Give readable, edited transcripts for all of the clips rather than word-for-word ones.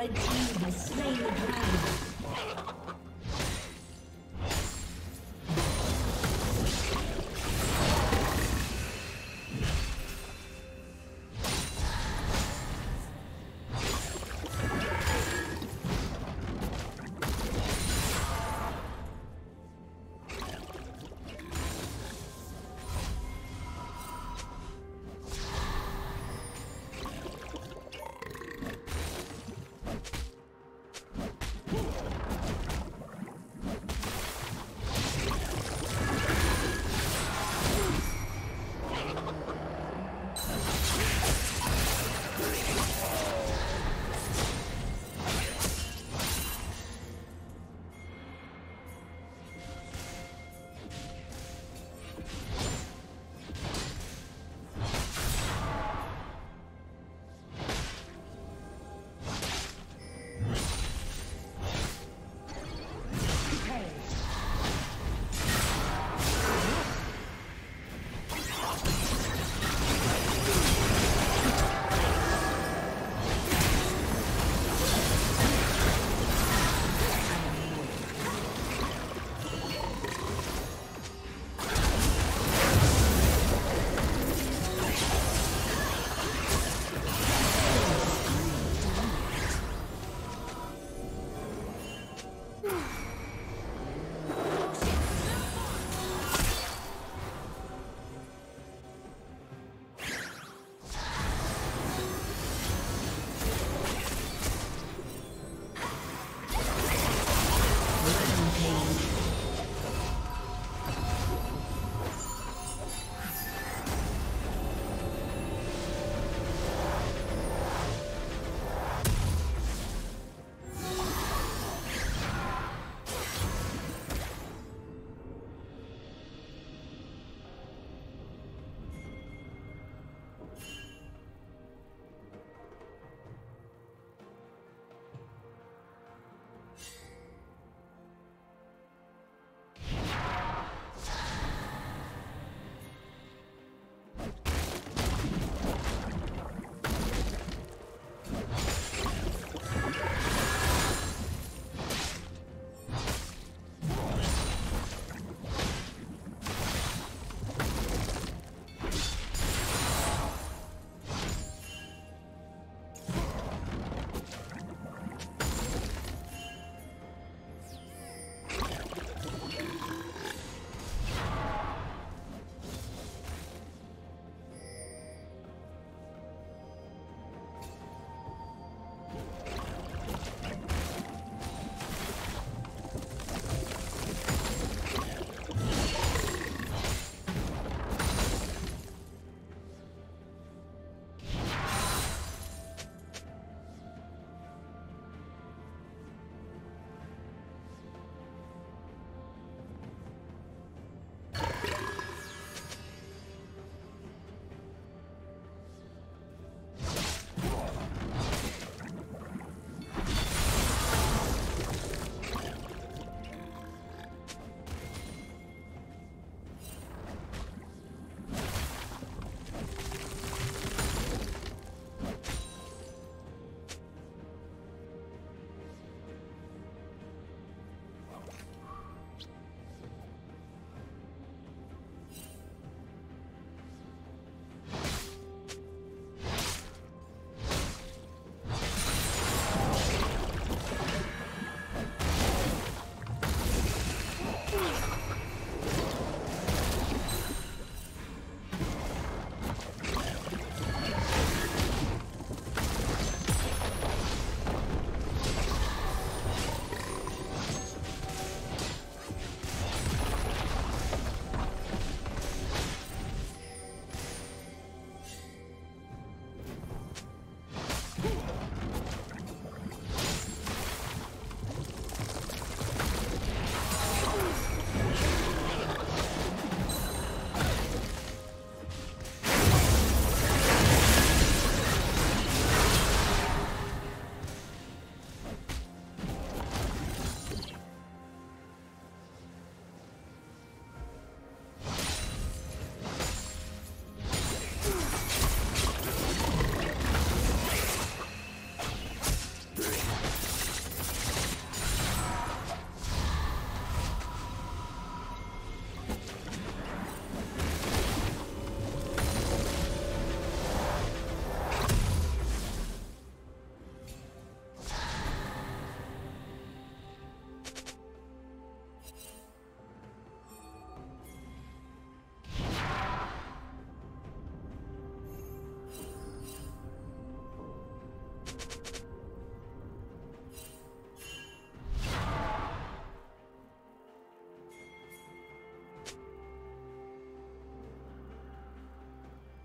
Red team has slain the dragon.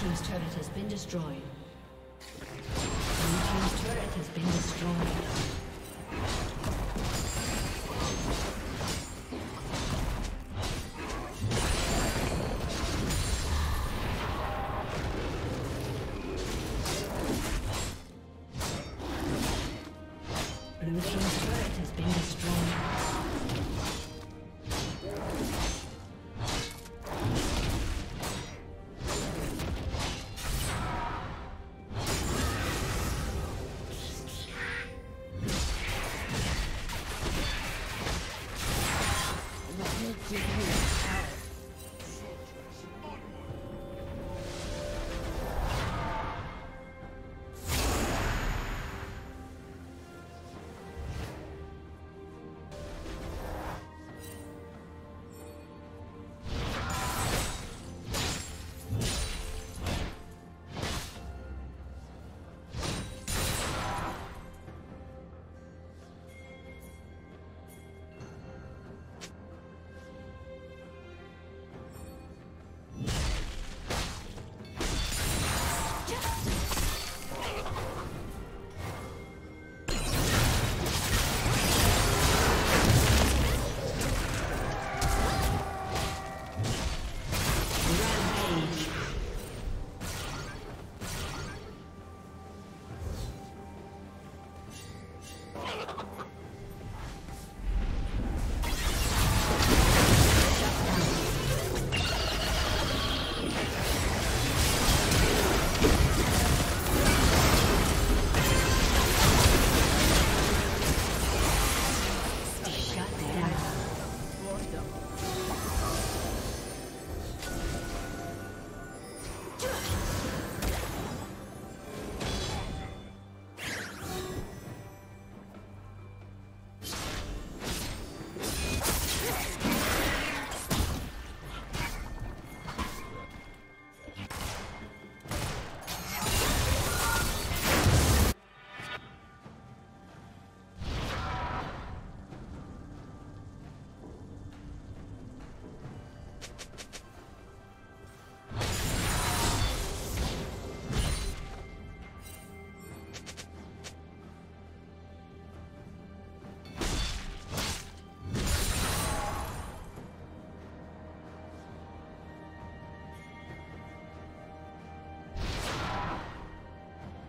Team's turret has been destroyed. Blue team's turret has been destroyed.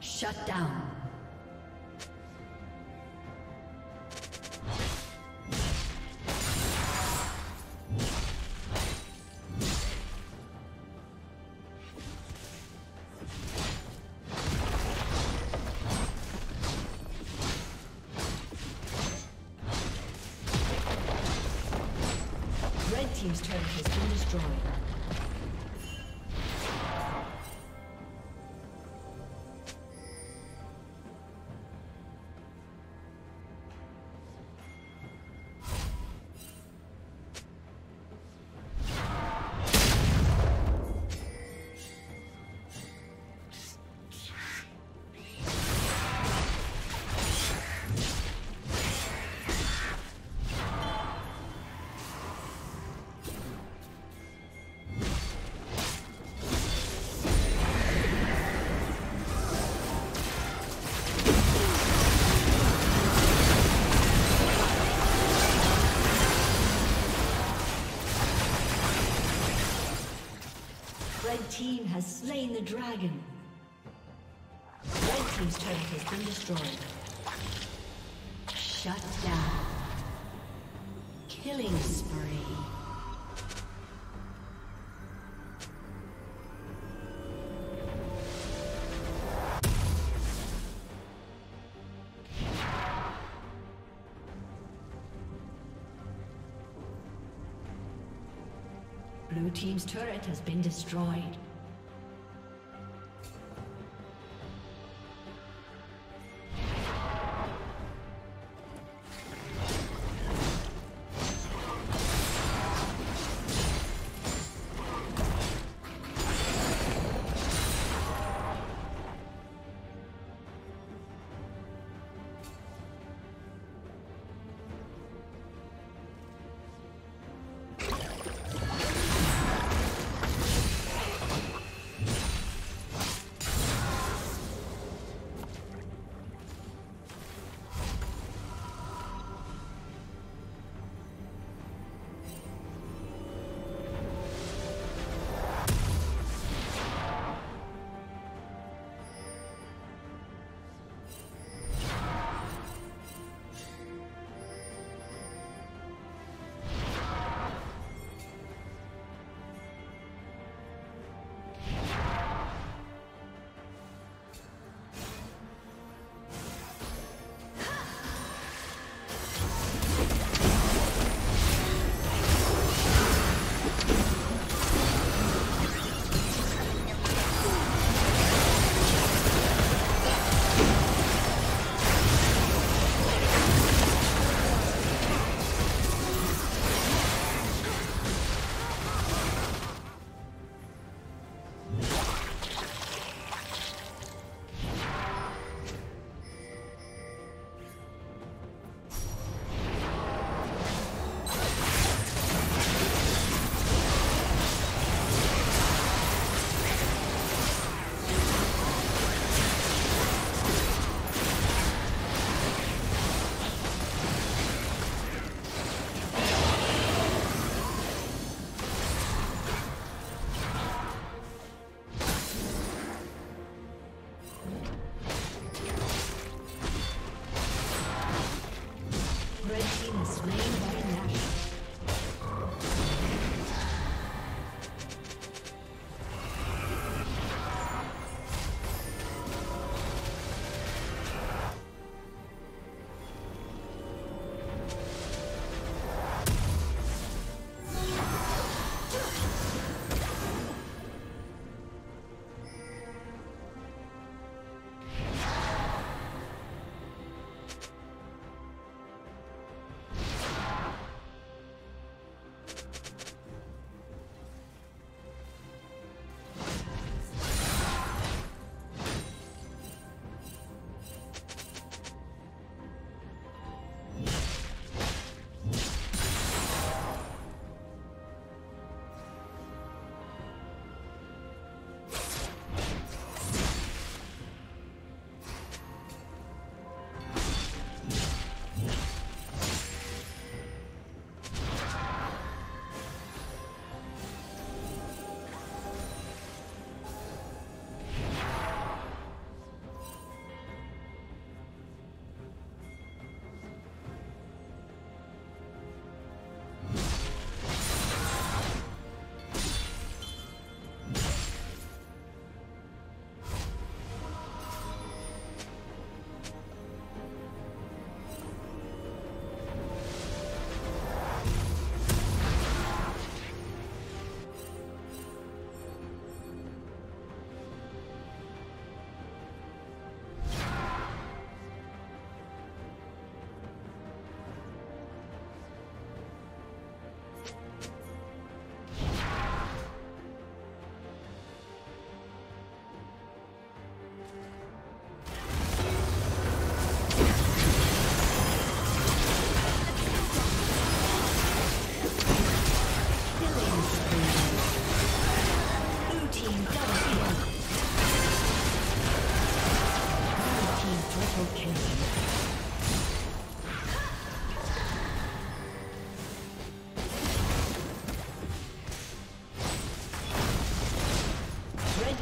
Shut down. Red team's turret has been destroyed. Red team has slain the dragon. Red team's turret has been destroyed. Shut down. Killing spree. Blue team's turret has been destroyed.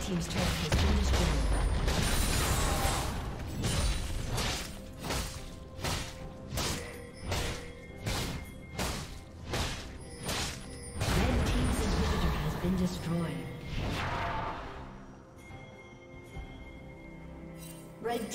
team's turret has been destroyed. Red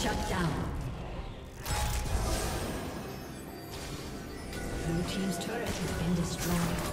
Shut down. Blue team's turret has been destroyed.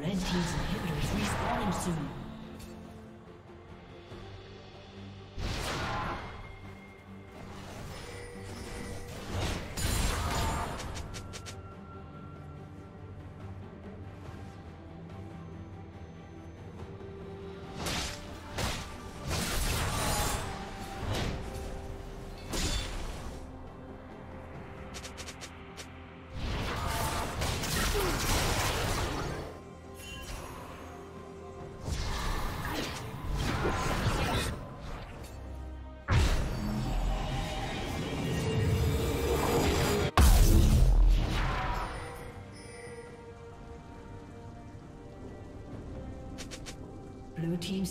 Red team's inhibitor is respawning soon. Blue team's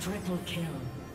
Triple kill.